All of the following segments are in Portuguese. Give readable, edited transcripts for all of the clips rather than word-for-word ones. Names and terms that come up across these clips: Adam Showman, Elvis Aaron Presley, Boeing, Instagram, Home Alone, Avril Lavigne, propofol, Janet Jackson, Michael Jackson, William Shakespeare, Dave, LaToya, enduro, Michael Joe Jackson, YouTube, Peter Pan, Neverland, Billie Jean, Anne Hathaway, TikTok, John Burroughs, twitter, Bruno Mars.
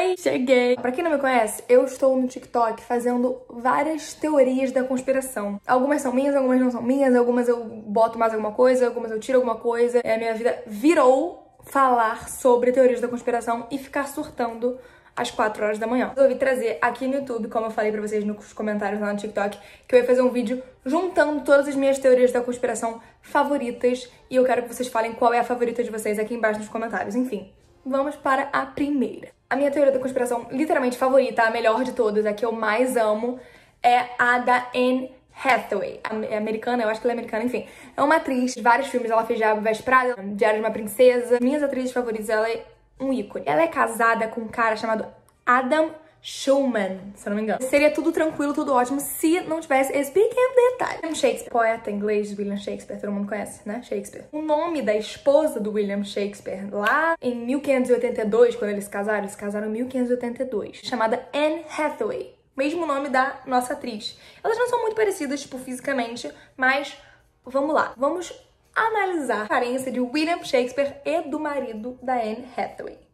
Oi, cheguei! Pra quem não me conhece, eu estou no TikTok fazendo várias teorias da conspiração. Algumas são minhas, algumas não são minhas, algumas eu boto mais alguma coisa, algumas eu tiro alguma coisa. A minha vida virou falar sobre teorias da conspiração e ficar surtando às 4 horas da manhã. Resolvi trazer aqui no YouTube, como eu falei pra vocês nos comentários lá no TikTok, que eu ia fazer um vídeo juntando todas as minhas teorias da conspiração favoritas, e eu quero que vocês falem qual é a favorita de vocês aqui embaixo nos comentários. Enfim, vamos para a primeira. A minha teoria da conspiração literalmente favorita, a melhor de todas, a que eu mais amo, é a da Anne Hathaway. É americana, eu acho que ela é americana, enfim. É uma atriz de vários filmes, ela fez já Vesperada, Diário de uma Princesa. Minhas atrizes favoritas, ela é um ícone. Ela é casada com um cara chamado Adam Showman, se eu não me engano. Seria tudo tranquilo, tudo ótimo, se não tivesse esse pequeno detalhe. William Shakespeare, poeta inglês, William Shakespeare, todo mundo conhece, né? Shakespeare. O nome da esposa do William Shakespeare, lá em 1582, quando eles casaram em 1582, chamada Anne Hathaway. Mesmo nome da nossa atriz. Elas não são muito parecidas, tipo, fisicamente, mas vamos lá. Vamos analisar a aparência de William Shakespeare e do marido da Anne Hathaway.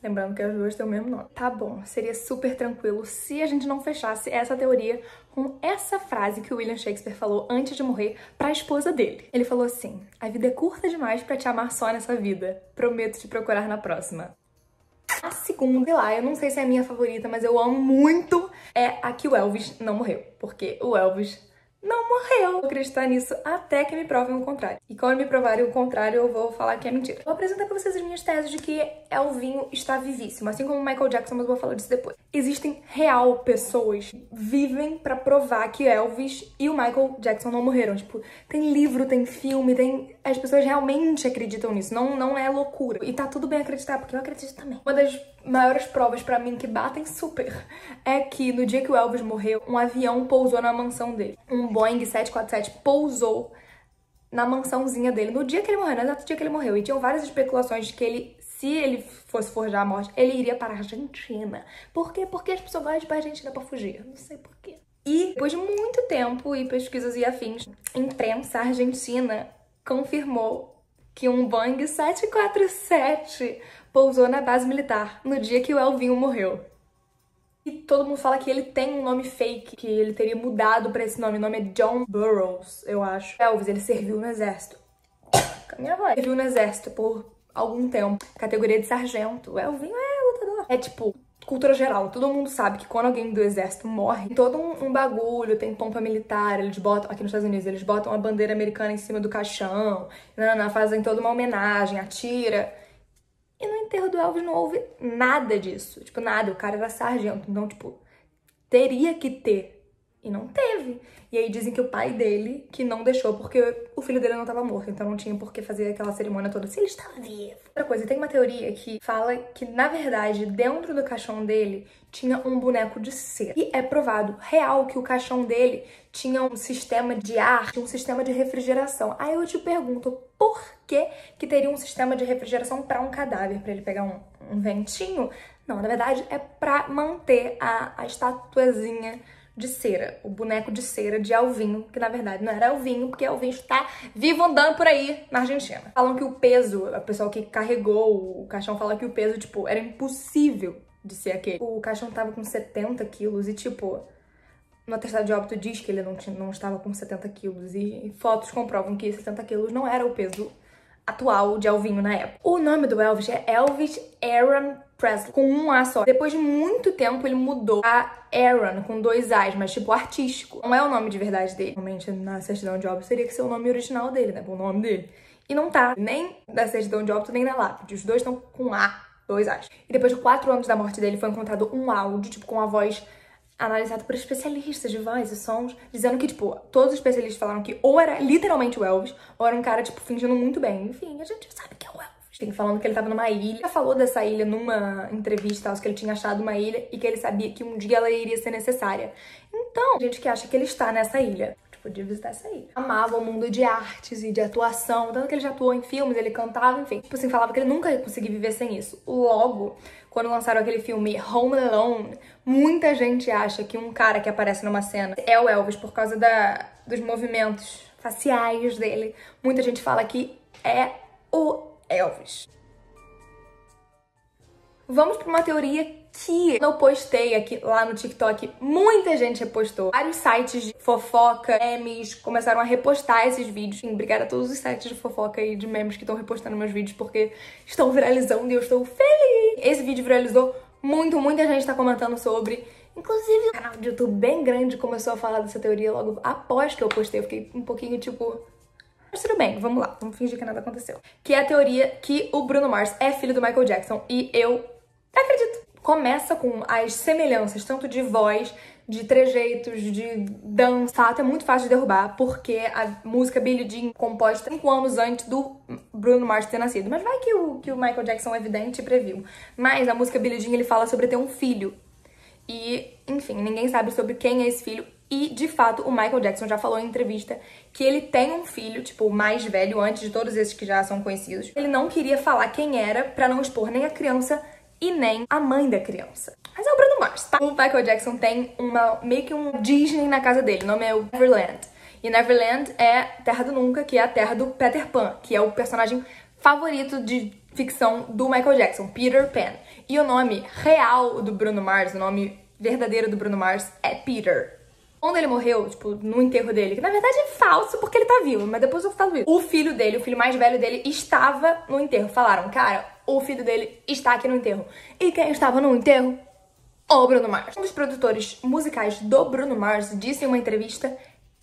Lembrando que as duas têm o mesmo nome. Tá bom, seria super tranquilo se a gente não fechasse essa teoria com essa frase que o William Shakespeare falou antes de morrer pra esposa dele. Ele falou assim: "A vida é curta demais pra te amar só nessa vida. Prometo te procurar na próxima." A segunda, sei lá, eu não sei se é a minha favorita, mas eu amo muito, é a que o Elvis não morreu. Porque o Elvis não morreu. Vou acreditar nisso até que me provem o contrário. E quando me provarem o contrário, eu vou falar que é mentira. Vou apresentar pra vocês as minhas teses de que Elvinho está vivíssimo, assim como Michael Jackson, mas eu vou falar disso depois. Existem real pessoas que vivem pra provar que Elvis e o Michael Jackson não morreram. Tipo, tem livro, tem filme, tem... As pessoas realmente acreditam nisso, não é loucura. E tá tudo bem acreditar, porque eu acredito também. Uma das maiores provas pra mim que batem super é que no dia que o Elvis morreu, um avião pousou na mansão dele. Um Boeing 747 pousou na mansãozinha dele no dia que ele morreu, no exato dia que ele morreu. E tinham várias especulações de que ele, se ele fosse forjar a morte, ele iria para a Argentina. Por quê? Porque as pessoas gostam de ir para a Argentina para fugir. Não sei por quê. E depois de muito tempo e pesquisas e afins, a imprensa argentina confirmou que um Boeing 747 pousou na base militar no dia que o Elvinho morreu. E todo mundo fala que ele tem um nome fake, que ele teria mudado pra esse nome. O nome é John Burroughs, eu acho. Elvis, ele serviu no exército. Minha voz. Serviu no exército por algum tempo. Categoria de sargento. O Elvinho é lutador. É tipo, cultura geral. Todo mundo sabe que quando alguém do exército morre, tem todo um bagulho, tem pompa militar, eles botam, aqui nos Estados Unidos, eles botam a bandeira americana em cima do caixão, fazem toda uma homenagem, atira... E no enterro do Elvis não houve nada disso. Tipo, nada. O cara era sargento. Então, tipo, teria que ter. E não teve. E aí dizem que o pai dele que não deixou, porque o filho dele não estava morto. Então não tinha por que fazer aquela cerimônia toda se ele estava vivo. Outra coisa, tem uma teoria que fala que, na verdade, dentro do caixão dele tinha um boneco de cera. E é provado, real, que o caixão dele tinha um sistema de ar, um sistema de refrigeração. Aí eu te pergunto, por que que teria um sistema de refrigeração para um cadáver? Para ele pegar um ventinho? Não, na verdade é para manter a estatuazinha de cera, o boneco de cera de Elvinho, que na verdade não era Elvinho, porque Elvinho está vivo andando por aí na Argentina. Falam que o peso, a pessoa que carregou o caixão fala que o peso, tipo, era impossível de ser aquele. O caixão tava com 70 quilos e, tipo, no atestado de óbito diz que ele não estava com 70 quilos e fotos comprovam que 70 quilos não era o peso atual de Elvinho na época. O nome do Elvis é Elvis Aaron Presley, com um A só. Depois de muito tempo, ele mudou a Aaron, com 2 A's, mas tipo artístico. Não é o nome de verdade dele. Realmente, na certidão de óbito, teria que ser o nome original dele, né? O nome dele. E não tá, nem na certidão de óbito, nem na lápide. Os dois estão com A, 2 A's. E depois de 4 anos da morte dele, foi encontrado um áudio, tipo, com a voz analisado por especialistas de voz e sons, dizendo que, tipo, todos os especialistas falaram que ou era literalmente o Elvis, ou era um cara, tipo, fingindo muito bem. Enfim, a gente sabe que é o Elvis. Tem falando que ele tava numa ilha. Ele falou dessa ilha numa entrevista, que ele tinha achado uma ilha e que ele sabia que um dia ela iria ser necessária. Então, a gente que acha que ele está nessa ilha, tipo, podia visitar essa ilha. Amava o mundo de artes e de atuação, tanto que ele já atuou em filmes, ele cantava, enfim. Tipo assim, falava que ele nunca ia conseguir viver sem isso. Logo, quando lançaram aquele filme Home Alone, muita gente acha que um cara que aparece numa cena é o Elvis por causa dos movimentos faciais dele. Muita gente fala que é o Elvis. vamos para uma teoria que eu postei aqui lá no TikTok. Muita gente repostou. Vários sites de fofoca, memes, começaram a repostar esses vídeos. Sim, obrigada a todos os sites de fofoca e de memes que estão repostando meus vídeos, porque estão viralizando e eu estou feliz. Esse vídeo viralizou muito, muita gente está comentando sobre. Inclusive, um canal de YouTube bem grande começou a falar dessa teoria logo após que eu postei. Eu fiquei um pouquinho, tipo... Mas tudo bem, vamos lá, vamos fingir que nada aconteceu. Que é a teoria que o Bruno Mars é filho do Michael Jackson, e eu acredito. Começa com as semelhanças, tanto de voz, de trejeitos, de dança. Fato, é muito fácil de derrubar, porque a música Billie Jean, composta 5 anos antes do Bruno Mars ter nascido. Mas vai que o Michael Jackson é evidente e previu. Mas na música Billie Jean ele fala sobre ter um filho. E, enfim, ninguém sabe sobre quem é esse filho. E, de fato, o Michael Jackson já falou em entrevista que ele tem um filho, tipo, mais velho, antes de todos esses que já são conhecidos. Ele não queria falar quem era pra não expor nem a criança e nem a mãe da criança. Mas é o Bruno Mars, tá? O Michael Jackson tem uma, meio que um Disney na casa dele, o nome é o Neverland. E Neverland é Terra do Nunca, que é a terra do Peter Pan, que é o personagem favorito de ficção do Michael Jackson, Peter Pan. E o nome real do Bruno Mars, o nome verdadeiro do Bruno Mars é Peter. Quando ele morreu, tipo, no enterro dele, que na verdade é falso porque ele tá vivo, mas depois eu falo isso. O filho dele, o filho mais velho dele, estava no enterro. Falaram, cara, o filho dele está aqui no enterro. E quem estava no enterro? O Bruno Mars. Um dos produtores musicais do Bruno Mars disse em uma entrevista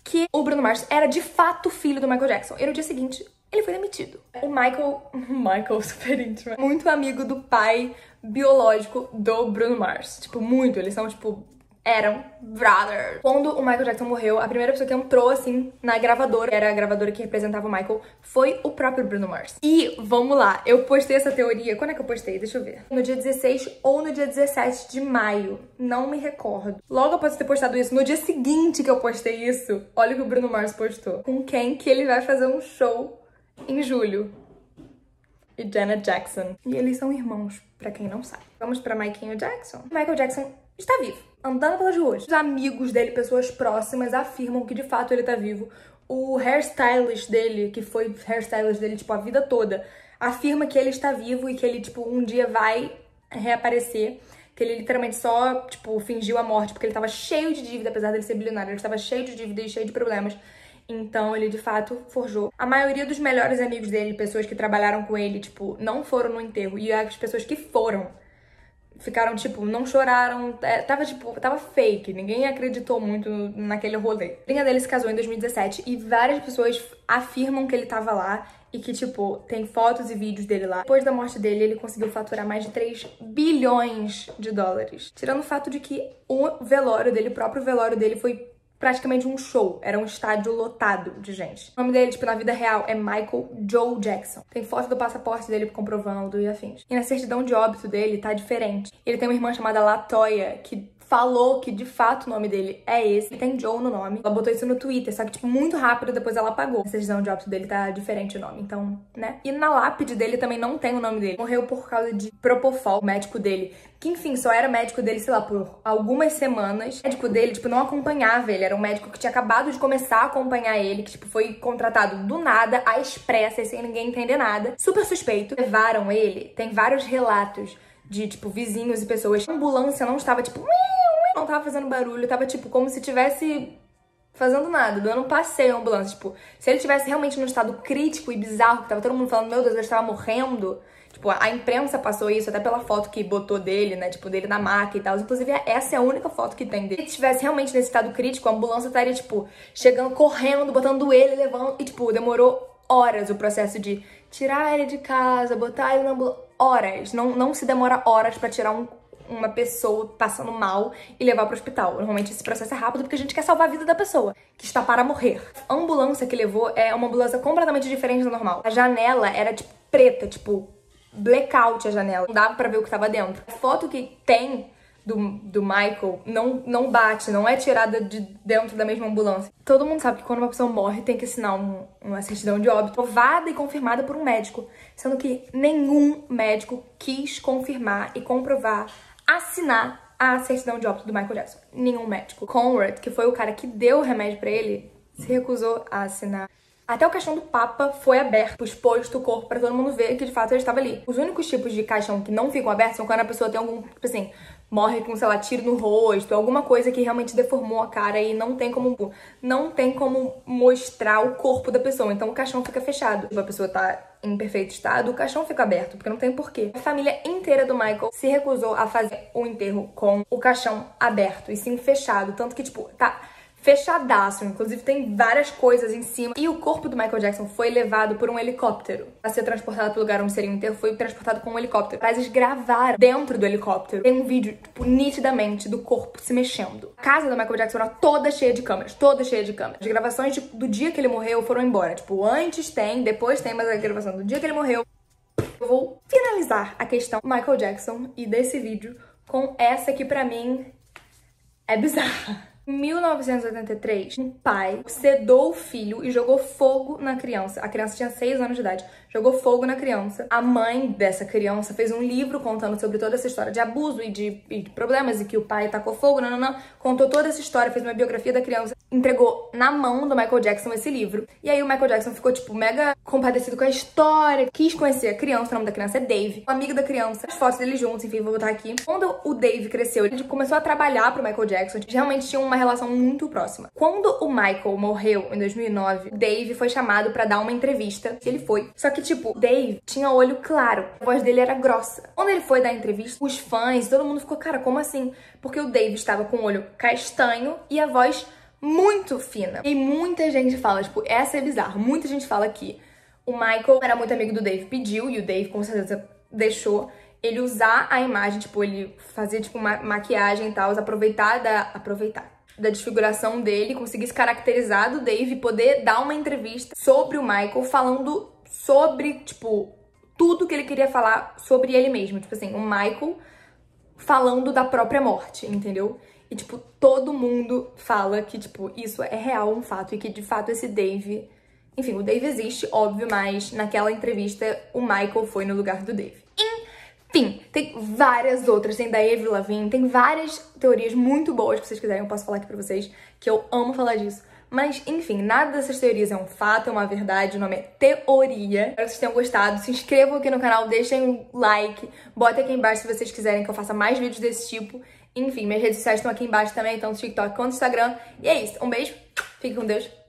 que o Bruno Mars era de fato filho do Michael Jackson. E no dia seguinte, ele foi demitido. O Michael super íntimo, muito amigo do pai biológico do Bruno Mars. Tipo, muito, eles são, tipo... eram brothers. Quando o Michael Jackson morreu, a primeira pessoa que entrou, assim, na gravadora, que era a gravadora que representava o Michael, foi o próprio Bruno Mars. E, vamos lá, eu postei essa teoria... Quando é que eu postei? Deixa eu ver. No dia 16 ou no dia 17 de maio. Não me recordo. Logo após ter postado isso, no dia seguinte que eu postei isso, olha o que o Bruno Mars postou. Com quem que ele vai fazer um show em julho. E Janet Jackson. E eles são irmãos, pra quem não sabe. Vamos pra Michael Jackson. Michael Jackson está vivo, andando pelas ruas. Os amigos dele, pessoas próximas, afirmam que de fato ele tá vivo. O hairstylist dele, que foi hairstylist dele, tipo, a vida toda, afirma que ele está vivo e que ele, tipo, um dia vai reaparecer. Que ele literalmente só, tipo, fingiu a morte porque ele tava cheio de dívida, apesar dele ser bilionário. Ele estava cheio de dívida e cheio de problemas. Então ele, de fato, forjou. A maioria dos melhores amigos dele, pessoas que trabalharam com ele, tipo, não foram no enterro. E as pessoas que foram... ficaram, tipo, não choraram, tava, tipo, tava fake, ninguém acreditou muito naquele rolê. A linha dele se casou em 2017 e várias pessoas afirmam que ele tava lá e que, tipo, tem fotos e vídeos dele lá. Depois da morte dele, ele conseguiu faturar mais de 3 bilhões de dólares. Tirando o fato de que o velório dele, o próprio velório dele, foi praticamente um show. Era um estádio lotado de gente. O nome dele, tipo, na vida real é Michael Joe Jackson. Tem foto do passaporte dele comprovando e afins. E na certidão de óbito dele tá diferente. Ele tem uma irmã chamada LaToya, que falou que de fato o nome dele é esse. Ele tem Joe no nome. Ela botou isso no Twitter, só que, tipo, muito rápido depois ela apagou. A certidão de óbito dele tá diferente o nome, então, né? E na lápide dele também não tem o nome dele. Morreu por causa de propofol, o médico dele. Que, enfim, só era médico dele, sei lá, por algumas semanas. O médico dele, tipo, não acompanhava ele. Era um médico que tinha acabado de começar a acompanhar ele, que, tipo, foi contratado do nada, às pressas, sem ninguém entender nada. Super suspeito. Levaram ele, tem vários relatos de, tipo, vizinhos e pessoas. A ambulância não estava, tipo, não tava fazendo barulho, tava, tipo, como se tivesse fazendo nada, dando um passeio à ambulância. Tipo, se ele tivesse realmente num estado crítico e bizarro, que tava todo mundo falando, meu Deus, ele estava morrendo. Tipo, a imprensa passou isso, até pela foto que botou dele, né? Tipo, dele na maca e tal. Inclusive, essa é a única foto que tem dele. Se ele estivesse realmente nesse estado crítico, a ambulância estaria, tipo, chegando, correndo, botando ele, levando... E, tipo, demorou horas o processo de tirar ele de casa, botar ele na ambulância. Horas. Não se demora horas pra tirar uma pessoa passando mal e levar pro hospital. Normalmente esse processo é rápido porque a gente quer salvar a vida da pessoa que está para morrer. A ambulância que levou é uma ambulância completamente diferente da normal. A janela era, tipo, preta, tipo... blackout a janela, não dava pra ver o que tava dentro. A foto que tem do Michael não bate, não é tirada de dentro da mesma ambulância. Todo mundo sabe que quando uma pessoa morre tem que assinar uma certidão de óbito provada e confirmada por um médico, sendo que nenhum médico quis confirmar e comprovar, assinar a certidão de óbito do Michael Jackson. Nenhum médico. Conrad, que foi o cara que deu o remédio pra ele, se recusou a assinar Até o caixão do Papa foi aberto, exposto o corpo pra todo mundo ver que de fato ele estava ali. Os únicos tipos de caixão que não ficam abertos são quando a pessoa tem algum, tipo assim, morre com, sei lá, tiro no rosto, alguma coisa que realmente deformou a cara e não tem como mostrar o corpo da pessoa. Então o caixão fica fechado. Se a pessoa tá em perfeito estado, o caixão fica aberto, porque não tem porquê. A família inteira do Michael se recusou a fazer o enterro com o caixão aberto e sim fechado. Tanto que, tipo, tá fechadaço, inclusive tem várias coisas em cima. E o corpo do Michael Jackson foi levado por um helicóptero. Pra ser transportado pro lugar onde seria o enterro, foi transportado com um helicóptero. Mas eles gravaram dentro do helicóptero. Tem um vídeo, tipo, nitidamente do corpo se mexendo. A casa do Michael Jackson era toda cheia de câmeras, toda cheia de câmeras. As gravações do dia que ele morreu foram embora. Tipo, antes tem, depois tem, mas a gravação do dia que ele morreu. Eu vou finalizar a questão do Michael Jackson e desse vídeo com essa que pra mim é bizarra. Em 1983, um pai sedou o filho e jogou fogo na criança. A criança tinha 6 anos de idade, jogou fogo na criança. A mãe dessa criança fez um livro contando sobre toda essa história de abuso e de problemas, e que o pai tacou fogo, nananã. Contou toda essa história, fez uma biografia da criança, entregou na mão do Michael Jackson esse livro. E aí o Michael Jackson ficou, tipo, mega compadecido com a história, quis conhecer a criança. O nome da criança é Dave, um amigo da criança. As fotos deles juntos, enfim, vou botar aqui. Quando o Dave cresceu, ele começou a trabalhar pro Michael Jackson. Realmente tinha uma relação muito próxima. Quando o Michael morreu em 2009, Dave foi chamado pra dar uma entrevista. Ele foi. Só que, tipo, Dave tinha olho claro. A voz dele era grossa. Quando ele foi dar a entrevista, os fãs, todo mundo ficou, cara, como assim? Porque o Dave estava com o olho castanho e a voz muito fina. E muita gente fala, tipo, essa é bizarra. Muita gente fala que o Michael era muito amigo do Dave, pediu, e o Dave com certeza deixou ele usar a imagem, tipo, ele fazia, tipo, maquiagem e tal, aproveitar da desfiguração dele, conseguir se caracterizar do Dave e poder dar uma entrevista sobre o Michael, falando sobre, tipo, tudo que ele queria falar sobre ele mesmo. Tipo assim, o Michael falando da própria morte, entendeu? E, tipo, todo mundo fala que, tipo, isso é real, um fato, e que, de fato, esse Dave... Enfim, o Dave existe, óbvio, mas naquela entrevista o Michael foi no lugar do Dave. Enfim, tem várias outras, tem da Avril Lavigne, tem várias teorias muito boas que vocês quiserem, eu posso falar aqui pra vocês, que eu amo falar disso. Mas, enfim, nada dessas teorias é um fato, é uma verdade, o nome é teoria. Espero que vocês tenham gostado, se inscrevam aqui no canal, deixem um like, botem aqui embaixo se vocês quiserem que eu faça mais vídeos desse tipo. Enfim, minhas redes sociais estão aqui embaixo também, tanto no TikTok quanto no Instagram. E é isso, um beijo, fiquem com Deus.